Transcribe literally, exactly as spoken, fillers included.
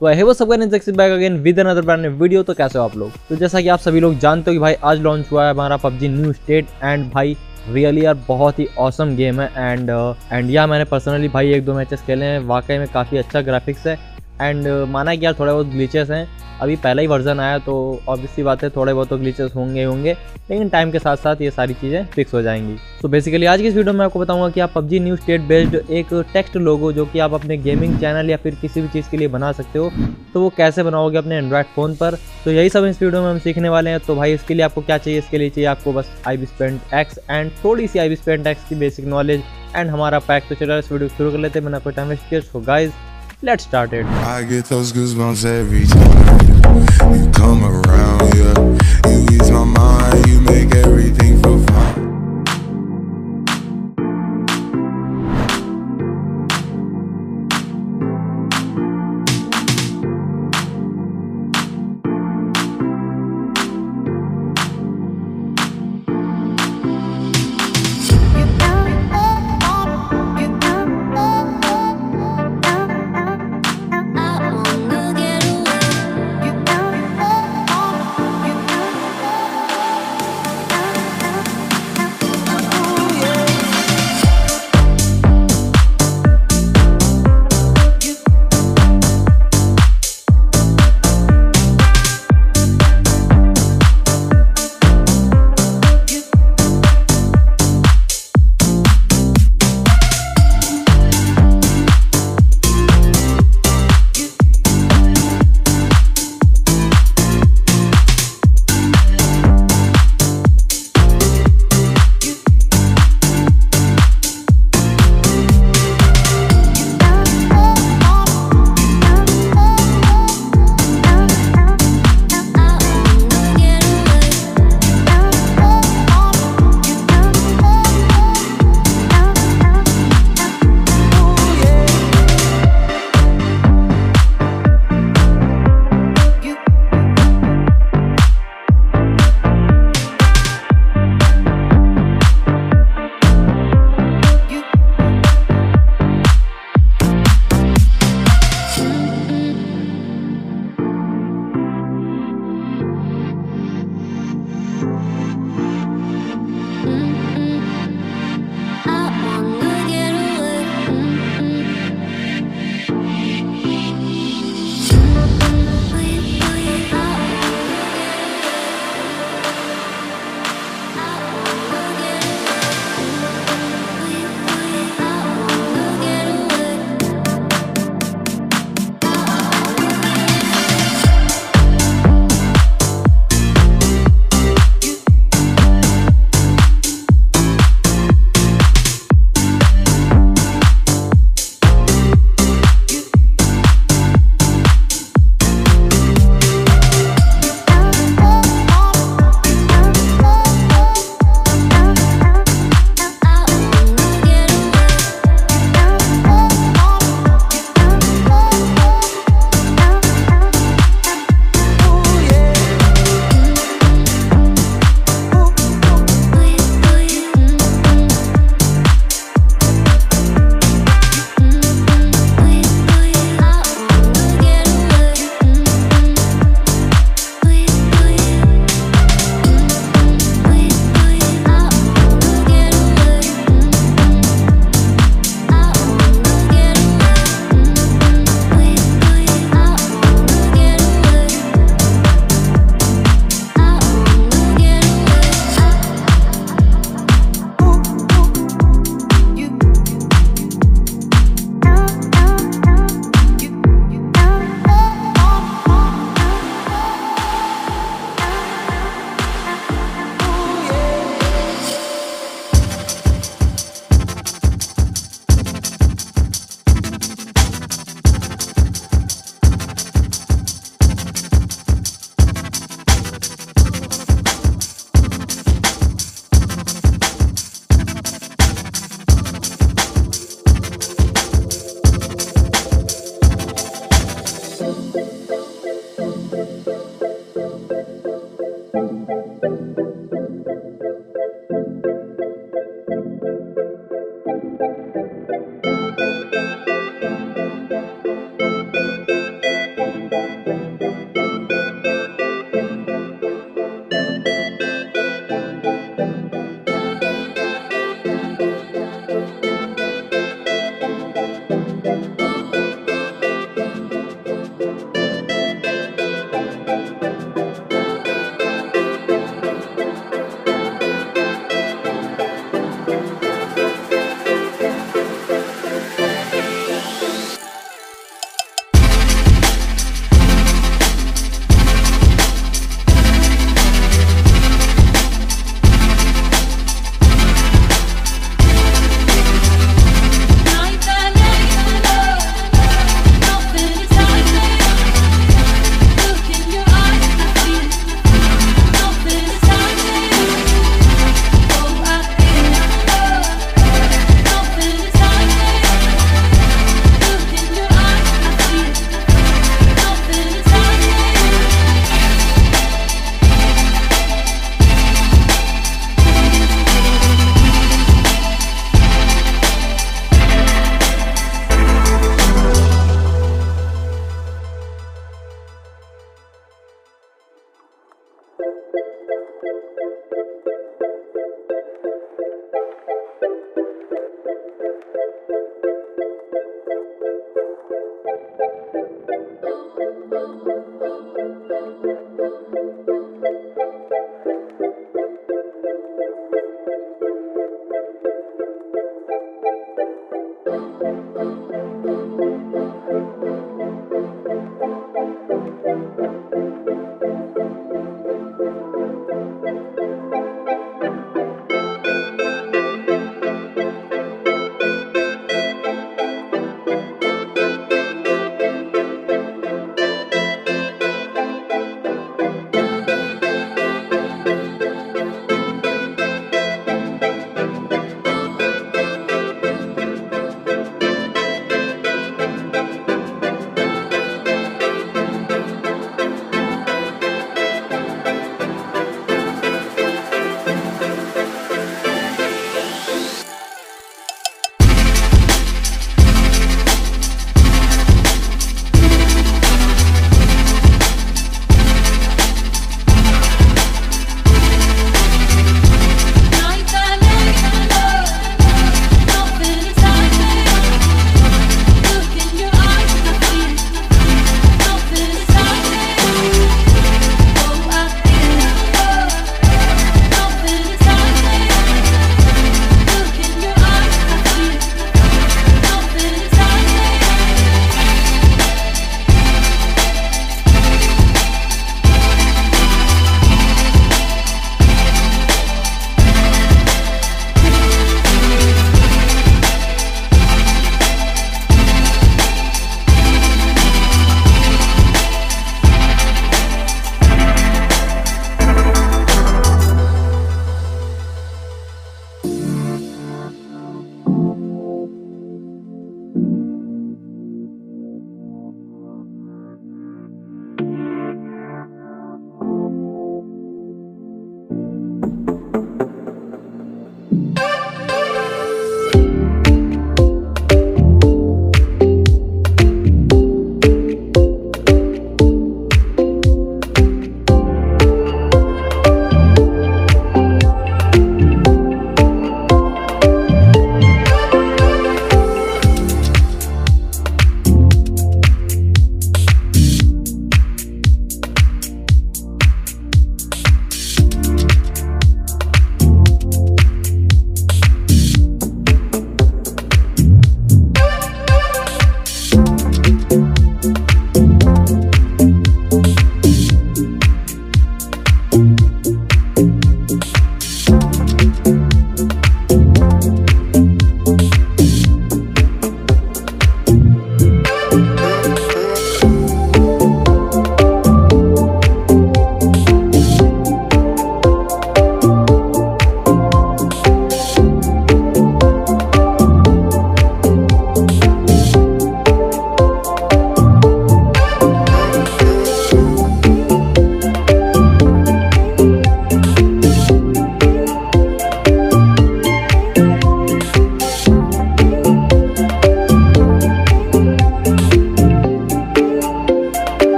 तो I have सबका next back again with another brand new video. तो कैसे हो आप लोग? तो जैसा कि आप सभी लोग जानते हो कि भाई आज लॉन्च हुआ है हमारा पबजी न्यू स्टेट एंड भाई रियली यार बहुत ही ऑसम गेम है एंड एंड यार मैंने पर्सनली भाई एक दो मैचेस खेले हैं, वाकई में काफ़ी अच्छा ग्राफिक्स है एंड माना कि यार थोड़े बहुत ग्लिचेस हैं। अभी पहला ही वर्जन आया तो ऑब्वियसली बात है थोड़े बहुत तो ग्लिचेस होंगे होंगे लेकिन टाइम के साथ साथ ये सारी चीज़ें फिक्स हो जाएंगी। तो बेसिकली आज की इस वीडियो में आपको बताऊंगा कि आप पबजी न्यू स्टेट बेस्ड एक टेक्स्ट लोगो जो कि आप अपने गेमिंग चैनल या फिर किसी भी चीज़ के लिए बना सकते हो तो वो कैसे बनाओगे अपने एंड्रॉयड फ़ोन पर। तो यही सब इस वीडियो में हम सीखने वाले हैं। तो भाई इसके लिए आपको क्या चाहिए? इसके लिए चाहिए आपको बस ibis Paint X and थोड़ी सी आई बी स्पेंट एक्स की बेसिक नॉलेज एंड हमारा पैक। तो चलो इस वीडियो शुरू कर लेते हैं, मैंने आपको टाइम वेस्ट किया। So guys let's start it. I get those goosebumps every time you come around, yeah you ease my mind, you make everything for fun.